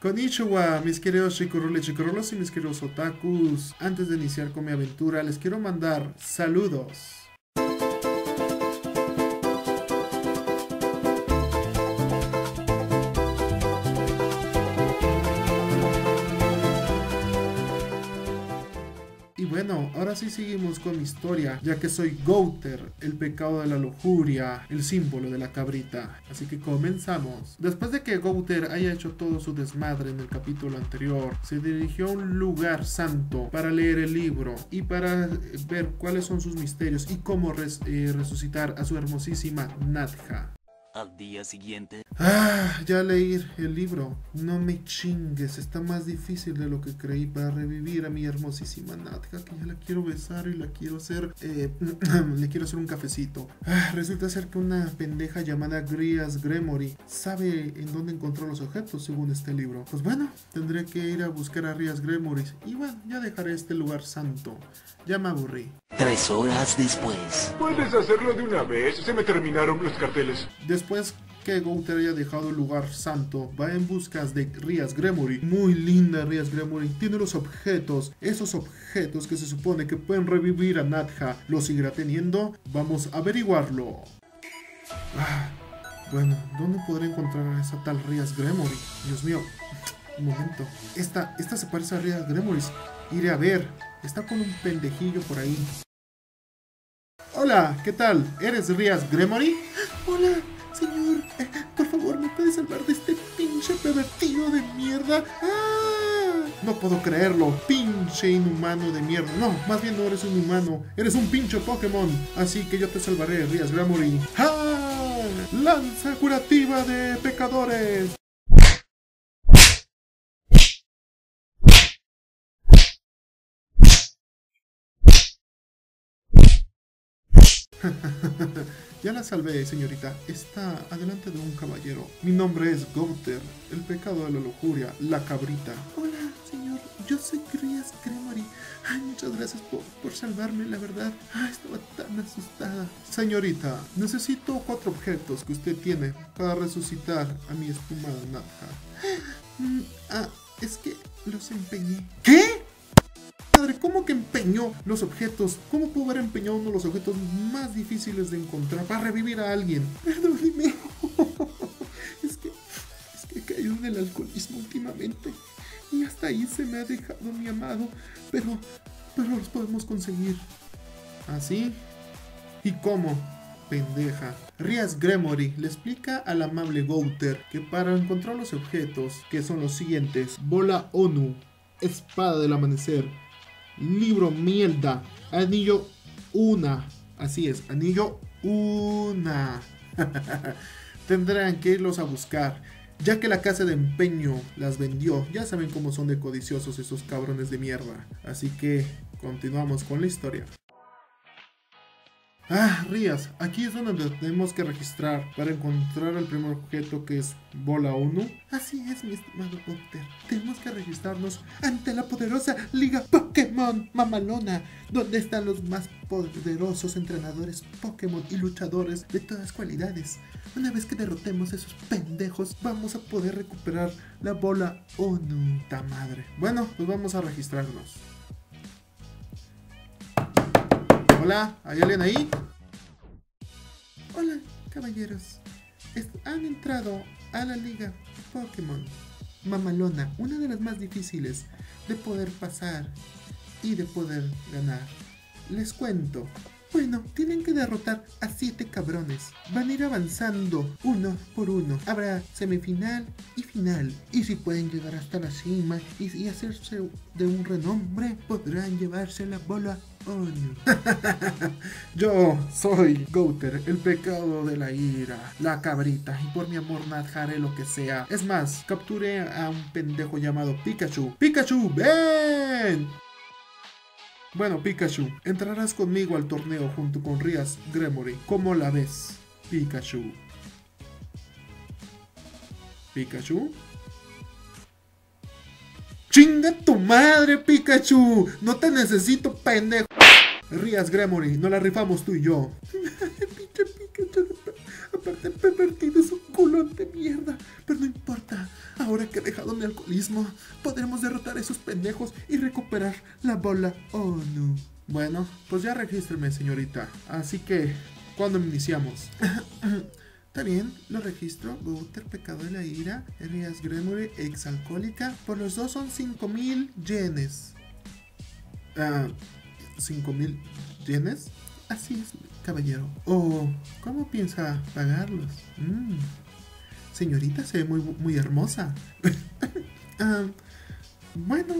Konnichiwa, mis queridos chicurules, chicurulos y mis queridos otakus. Antes de iniciar con mi aventura, les quiero mandar saludos. Bueno, ahora sí seguimos con mi historia, ya que soy Gowther, el pecado de la lujuria, el símbolo de la cabrita. Así que comenzamos. Después de que Gowther haya hecho todo su desmadre en el capítulo anterior, se dirigió a un lugar santo para leer el libro y para ver cuáles son sus misterios y cómo resucitar a su hermosísima Nadja. Al día siguiente. Ya leí el libro. No me chingues, está más difícil de lo que creí para revivir a mi hermosísima Nadja, que ya la quiero besar y la quiero hacer, le quiero hacer un cafecito. Resulta ser que una pendeja llamada Rias Gremory sabe en dónde encontrar los objetos según este libro. Pues bueno, tendré que ir a buscar a Rias Gremory y bueno, ya dejaré este lugar santo. Ya me aburrí. 3 horas después. ¿Puedes hacerlo de una vez? Se me terminaron los carteles. Después que Gowther haya dejado el lugar santo, va en busca de Rias Gremory. Muy linda Rias Gremory, tiene los objetos, esos objetos que se supone que pueden revivir a Nadja. ¿Los seguirá teniendo? Vamos a averiguarlo. Bueno, ¿dónde podré encontrar a esa tal Rias Gremory? Dios mío, un momento. Esta se parece a Rias Gremory. Iré a ver, está con un pendejillo por ahí. Hola, ¿qué tal? ¿Eres Rias Gremory? Hola, señor, por favor, ¿me puedes salvar de este pinche pervertido de mierda? No puedo creerlo, pinche inhumano de mierda. No, más bien no eres un humano, eres un pinche Pokémon. Así que yo te salvaré, Rias Gremory. ¡Lanza curativa de pecadores! Ya la salvé, señorita. Está adelante de un caballero. Mi nombre es Gowther, el pecado de la lujuria, la cabrita. Hola, señor. Yo soy Rias Gremory. Ay, muchas gracias por salvarme, la verdad. Ay, estaba tan asustada. Señorita, necesito 4 objetos que usted tiene para resucitar a mi espumada Nadja. Es que los empeñé. ¿Qué? ¿Cómo que empeñó los objetos? ¿Cómo pudo haber empeñado uno de los objetos más difíciles de encontrar para revivir a alguien? Perdóneme. Es que he caído en el alcoholismo últimamente. Y hasta ahí se me ha dejado mi amado. Pero los podemos conseguir. ¿Así? ¿Y cómo? Pendeja. Rias Gremory le explica al amable Gowther que para encontrar los objetos, que son los siguientes: Bola Onu, Espada del Amanecer, Libro Mierda, Anillo Una. Así es, Anillo Una. Tendrán que irlos a buscar, ya que la casa de empeño las vendió. Ya saben cómo son de codiciosos esos cabrones de mierda. Así que continuamos con la historia. Rias, aquí es donde tenemos que registrar para encontrar el primer objeto, que es Bola Onu. Así es, mi estimado Gowther. Tenemos que registrarnos ante la poderosa Liga Pokémon Mamalona, donde están los más poderosos entrenadores Pokémon y luchadores de todas cualidades. Una vez que derrotemos a esos pendejos, vamos a poder recuperar la Bola Onu. ¡Ta madre! Bueno, pues vamos a registrarnos. Hola, ¿hay alguien ahí? Hola, caballeros. Han entrado a la Liga Pokémon Mamalona, una de las más difíciles de poder pasar y de poder ganar. Les cuento. Bueno, tienen que derrotar a 7 cabrones. Van a ir avanzando uno por uno. Habrá semifinal y final. Y si pueden llegar hasta la cima y hacerse de un renombre, podrán llevarse la Bola Onu. Yo soy Gowther, el pecado de la ira, la cabrita, y por mi amor Nadja haré lo que sea. Es más, capturé a un pendejo llamado Pikachu. ¡Pikachu, ven! Bueno, Pikachu, entrarás conmigo al torneo junto con Rias Gremory. ¿Cómo la ves, Pikachu? ¿Pikachu? ¡Chinga tu madre, Pikachu! ¡No te necesito, pendejo! Rias Gremory, no la rifamos tú y yo. Pinche Pikachu, aparte pervertido, es un culón de mierda. Pero no importa. Ahora que he dejado mi alcoholismo, podremos derrotar a esos pendejos y recuperar la bola Onu. Bueno, pues ya regístreme, señorita. Así que, ¿cuándo iniciamos? Está bien, lo registro. Gowther, pecado de la ira. Rias Gremory, exalcohólica. Por los dos son 5000 yenes. 5000 yenes. Así es, caballero. Oh, ¿cómo piensa pagarlos? Señorita, se ve muy hermosa. Bueno,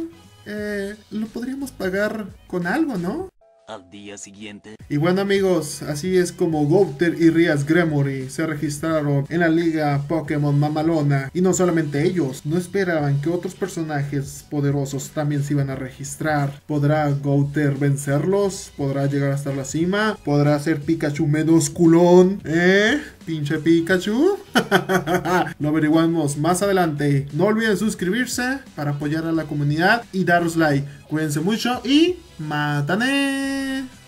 lo podríamos pagar con algo, ¿no? Al día siguiente. Y bueno, amigos, así es como Gowther y Rias Gremory se registraron en la Liga Pokémon Mamalona. Y no solamente ellos, no esperaban que otros personajes poderosos también se iban a registrar. ¿Podrá Gowther vencerlos? ¿Podrá llegar hasta la cima? ¿Podrá ser Pikachu menos culón? ¿Eh? ¿Pinche Pikachu? Lo averiguamos más adelante. No olviden suscribirse para apoyar a la comunidad y daros like. Cuídense mucho y ¡mátane!